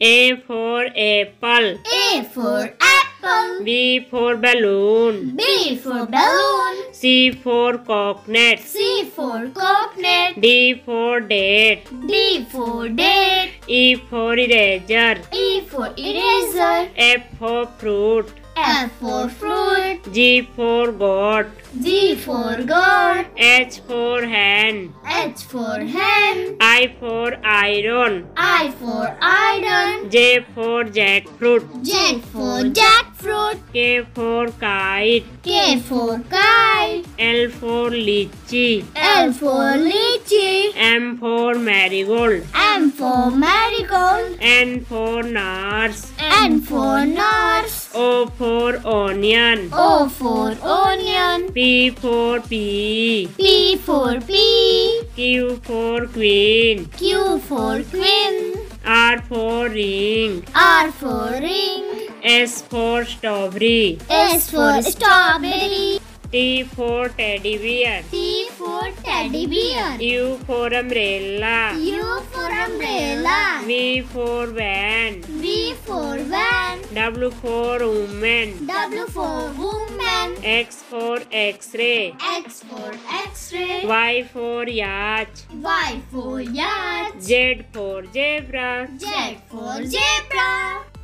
A for apple. A for apple. B for balloon. B for balloon. C for coconut. C for coconut. D for date. D for date. E for eraser. E for eraser. F for fruit. F for fruit. G for goat. G for goat. H for hand. H for hand. I for iron. I for iron. J for jackfruit. J for jackfruit. K for kite. K for kite. L for lychee. L for lychee. M for marigold. M for marigold. N for nurse. N for nurse. O for onion. O for onion. P for pea. P for pea. Q for queen. Q for queen. R for ring. R for ring. S for strawberry. S for strawberry. T for teddy bear. T for teddy bear. U for umbrella. U for umbrella. V for van. V for van. W for woman. W for woman. X for x-ray. X for x-ray. Y for yacht. Y for yacht. Z for zebra. Z for zebra.